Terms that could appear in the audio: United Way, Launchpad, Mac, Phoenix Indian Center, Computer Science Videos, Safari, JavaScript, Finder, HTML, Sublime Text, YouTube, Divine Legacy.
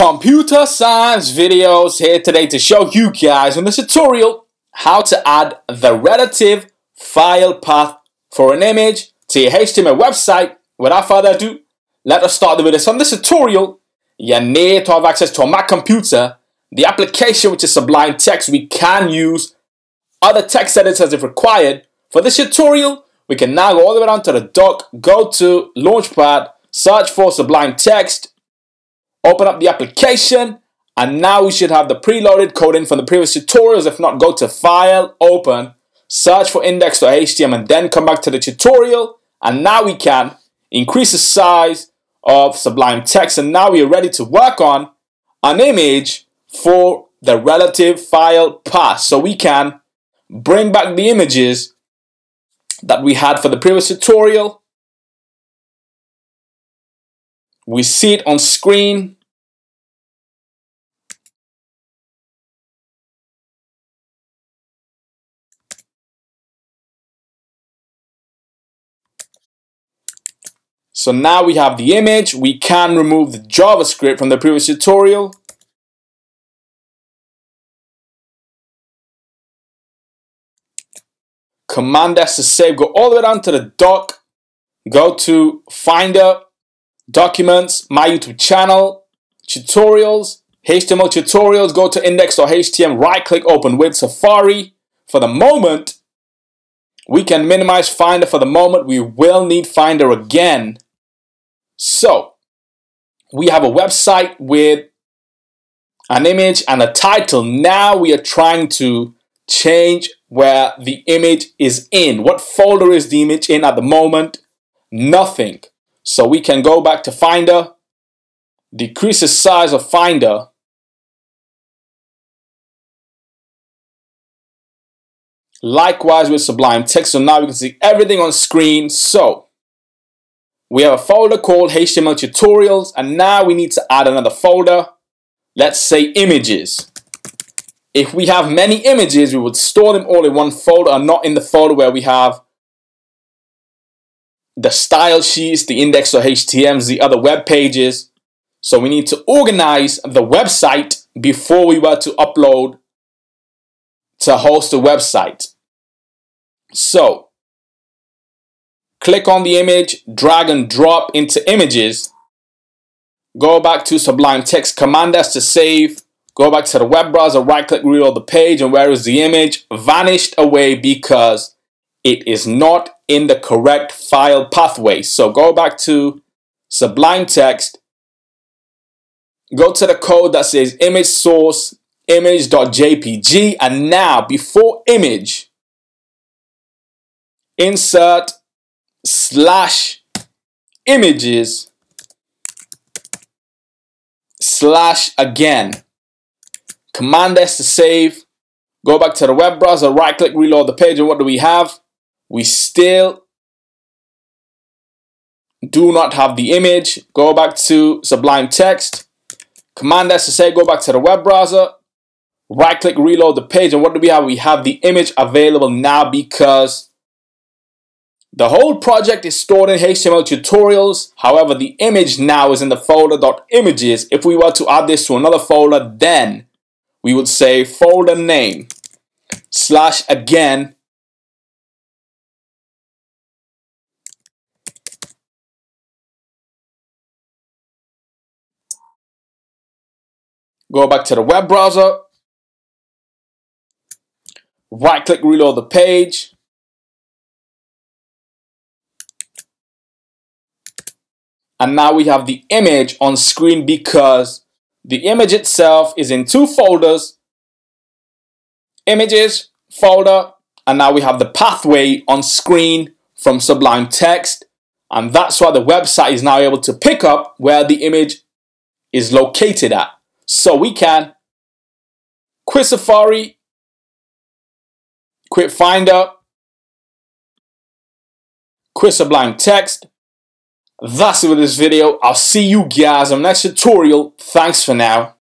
Computer science videos here today to show you guys in this tutorial how to add the relative file path for an image to your HTML website. Without further ado, let us start the video. So in this tutorial, you need to have access to a Mac computer, the application which is Sublime Text. We can use other text editors if required. For this tutorial, we can now go all the way down to the dock, go to Launchpad, search for Sublime Text, open up the application, and now we should have the preloaded code in from the previous tutorials. If not, go to File, Open, search for index.htm, and then come back to the tutorial. And now we can increase the size of Sublime Text. And now we are ready to work on an image for the relative file path. So we can bring back the images that we had for the previous tutorial. We see it on screen. So now we have the image. We can remove the JavaScript from the previous tutorial. Command S to save. Go all the way down to the dock. Go to Finder, Documents, My YouTube Channel, Tutorials, HTML Tutorials, go to index.htm, right-click, open with Safari. For the moment, we can minimize Finder for the moment. We will need Finder again. So, we have a website with an image and a title. Now we are trying to change where the image is in. What folder is the image in at the moment? Nothing. So we can go back to Finder, decrease the size of Finder, likewise with Sublime Text. So now we can see everything on screen. So we have a folder called HTML Tutorials, and now we need to add another folder, let's say Images. If we have many images, we would store them all in one folder and not in the folder where we have the style sheets, the index.htms, the other web pages. So we need to organize the website before we were to upload to host a website. So click on the image, drag and drop into Images, go back to Sublime Text, Command S to save, go back to the web browser, right click, reload the page, and where is the image? Vanished away because it is not in the correct file pathway. So go back to Sublime Text, go to the code that says image source, image.jpg, and now before image, insert /images/ again. Command S to save, go back to the web browser, right click, reload the page, and what do we have? We still do not have the image. Go back to Sublime Text, Command S to say, go back to the web browser, right click, reload the page, and what do we have? We have the image available now because the whole project is stored in HTML Tutorials. However, the image now is in the folder .images. If we were to add this to another folder, then we would say folder name / again . Go back to the web browser, right click, reload the page, and now we have the image on screen because the image itself is in two folders, Images folder, and now we have the pathway on screen from Sublime Text, and that's why the website is now able to pick up where the image is located at. So we can quit Safari, quit Finder, quit Sublime Text. That's it with this video. I'll see you guys on the next tutorial. Thanks for now.